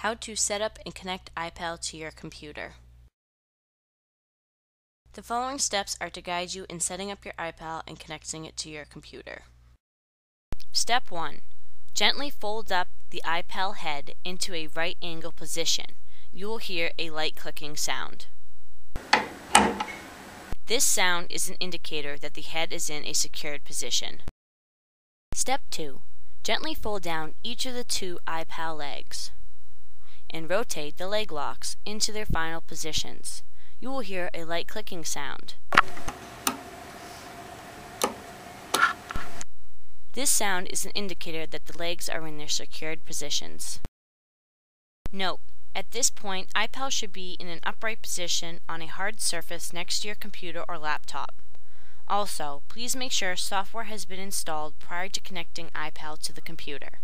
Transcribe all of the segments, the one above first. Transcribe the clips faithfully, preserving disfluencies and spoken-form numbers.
How to set up and connect Eye-Pal to your computer. The following steps are to guide you in setting up your Eye-Pal and connecting it to your computer. Step one. Gently fold up the Eye-Pal head into a right angle position. You will hear a light clicking sound. This sound is an indicator that the head is in a secured position. Step two. Gently fold down each of the two Eye-Pal legs and rotate the leg locks into their final positions. You will hear a light clicking sound. This sound is an indicator that the legs are in their secured positions. Note, at this point, Eye-Pal should be in an upright position on a hard surface next to your computer or laptop. Also, please make sure software has been installed prior to connecting Eye-Pal to the computer.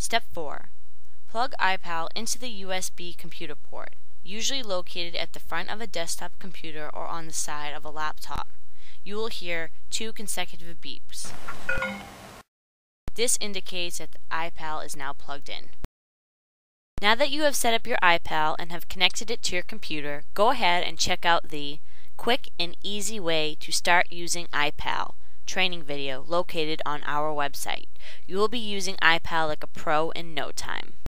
Step four. Plug Eye-Pal into the U S B computer port, usually located at the front of a desktop computer or on the side of a laptop. You will hear two consecutive beeps. This indicates that the Eye-Pal is now plugged in. Now that you have set up your Eye-Pal and have connected it to your computer, go ahead and check out the Quick and Easy Way to Start Using Eye-Pal training video located on our website. You will be using Eye-Pal like a pro in no time.